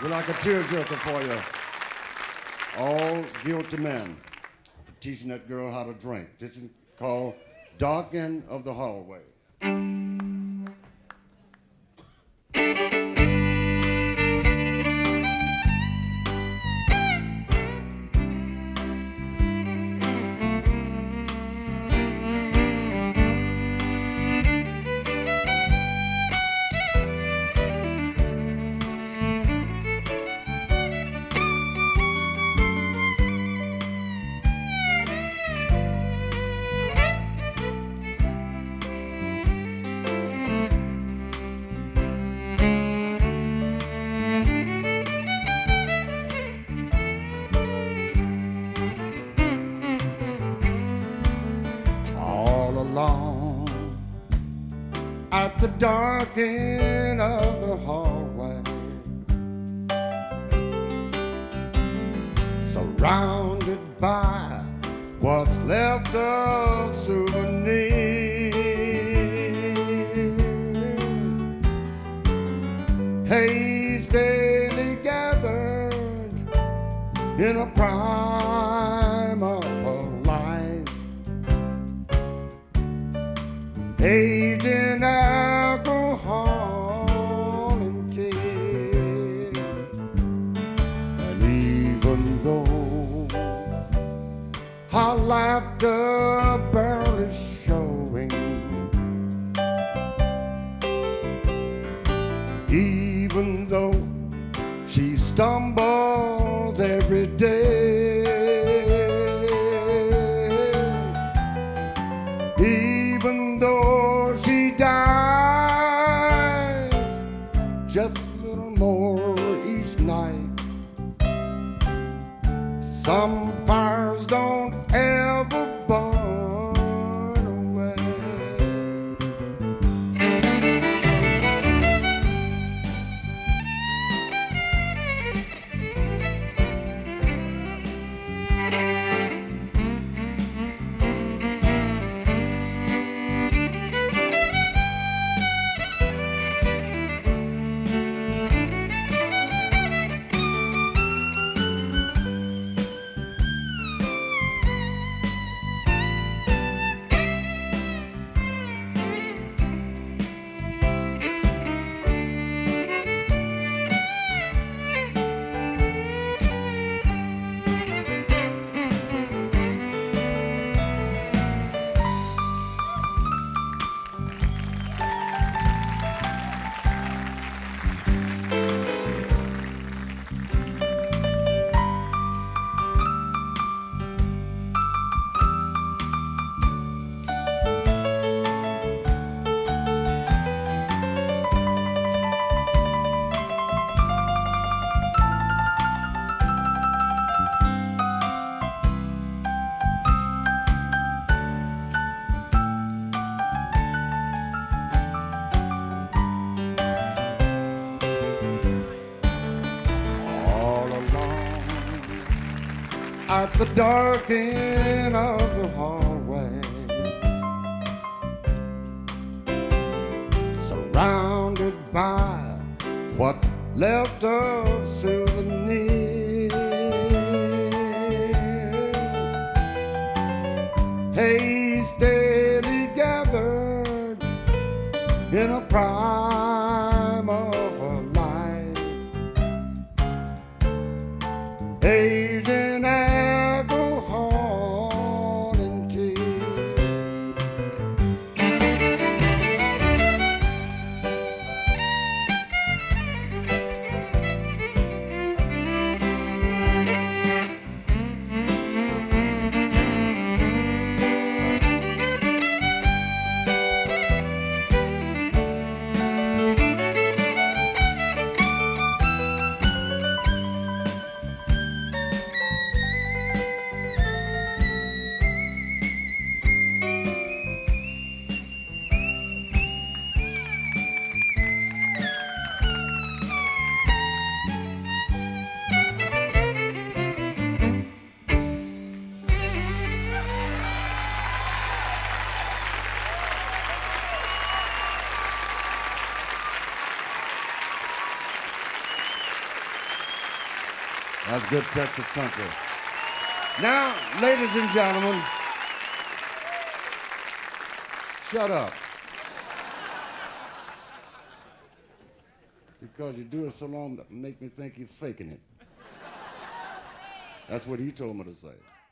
We're like a tearjerker for you. All guilty men for teaching that girl how to drink. This is called Dark End of the Hallway. At the dark end of the hallway, surrounded by what's left of souvenirs, hastily gathered in a prime of her life, aging out our laughter barely showing. Even though she stumbles every day, even though she dies just a little more each night, some fires don't ever burn away. At the dark end of the hallway, surrounded by what's left of souvenirs, hastily gathered in a prime of her life, aging as That's good Texas country. Now, ladies and gentlemen, shut up. Because you do it so long that make me think you're faking it. That's what he told me to say.